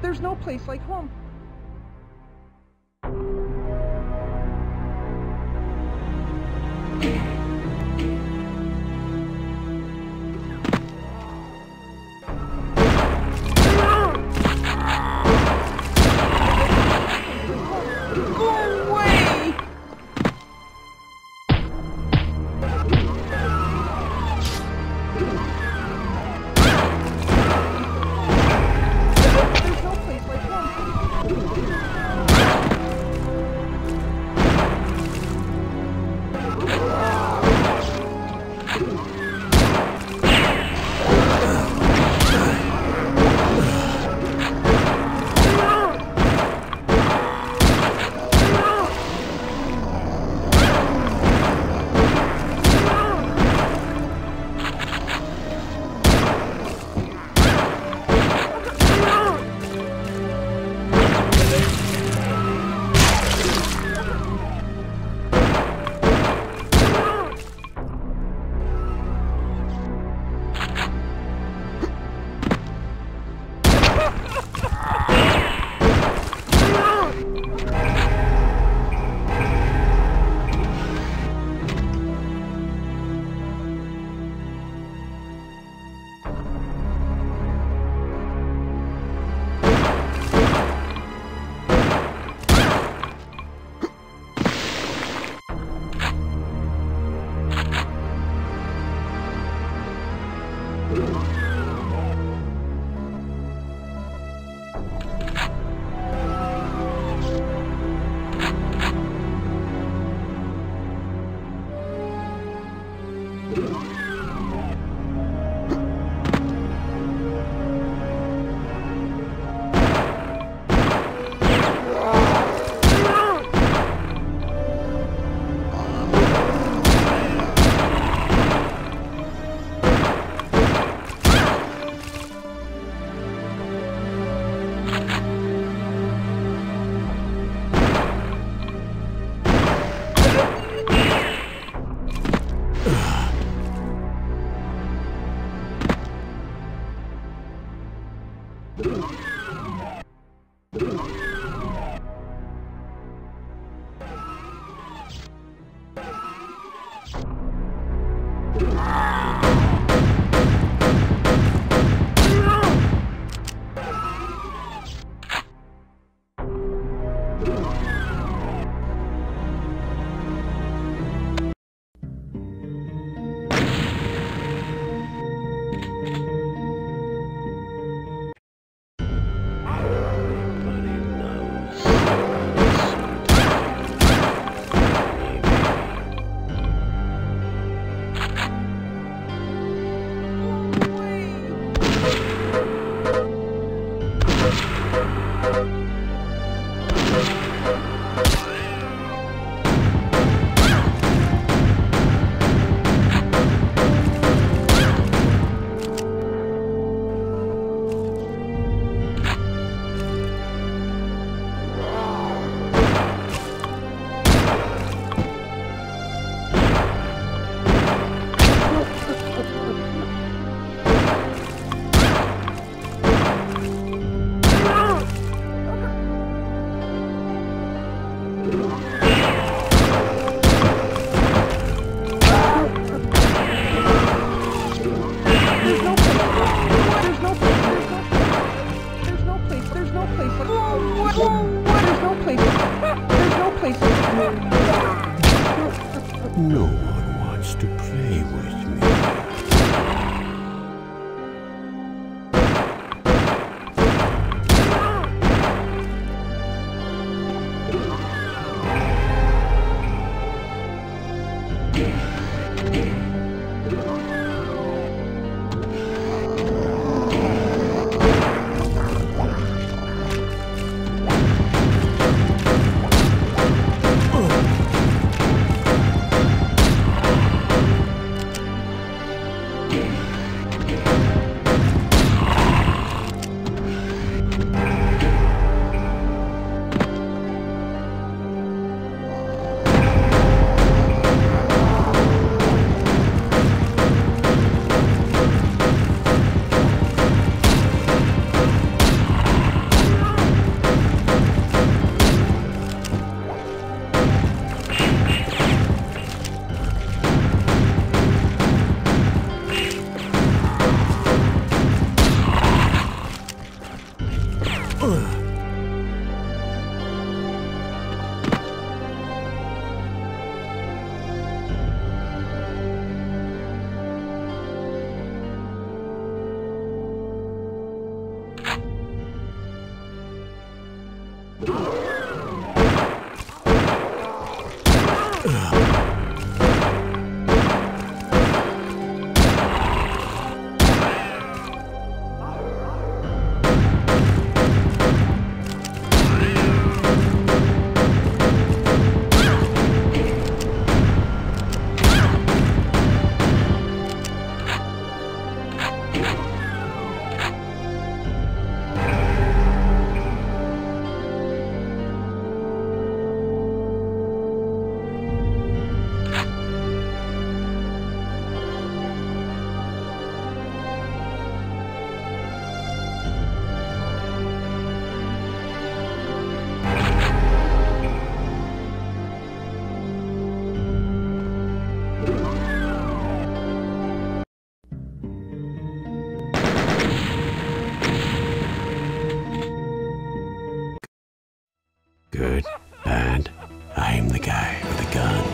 There's no place like home. No one wants to play with me. Good, bad, I'm the guy with the gun.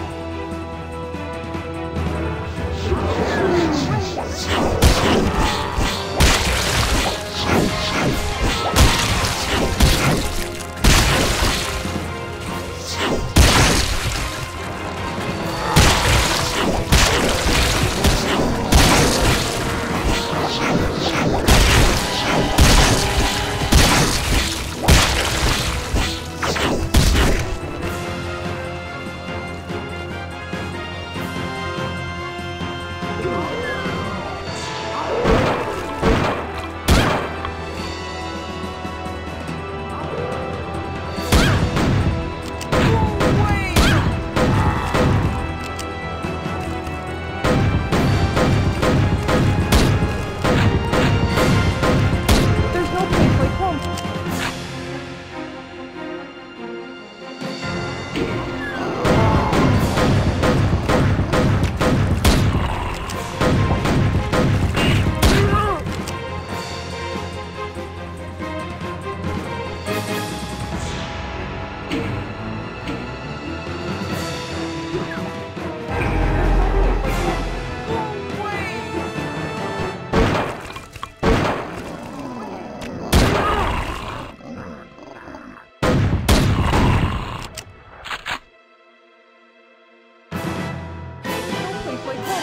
Wait,